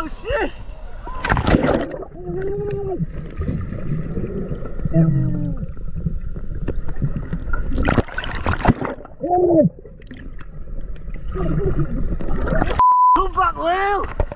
Oh shit! Come back, Will!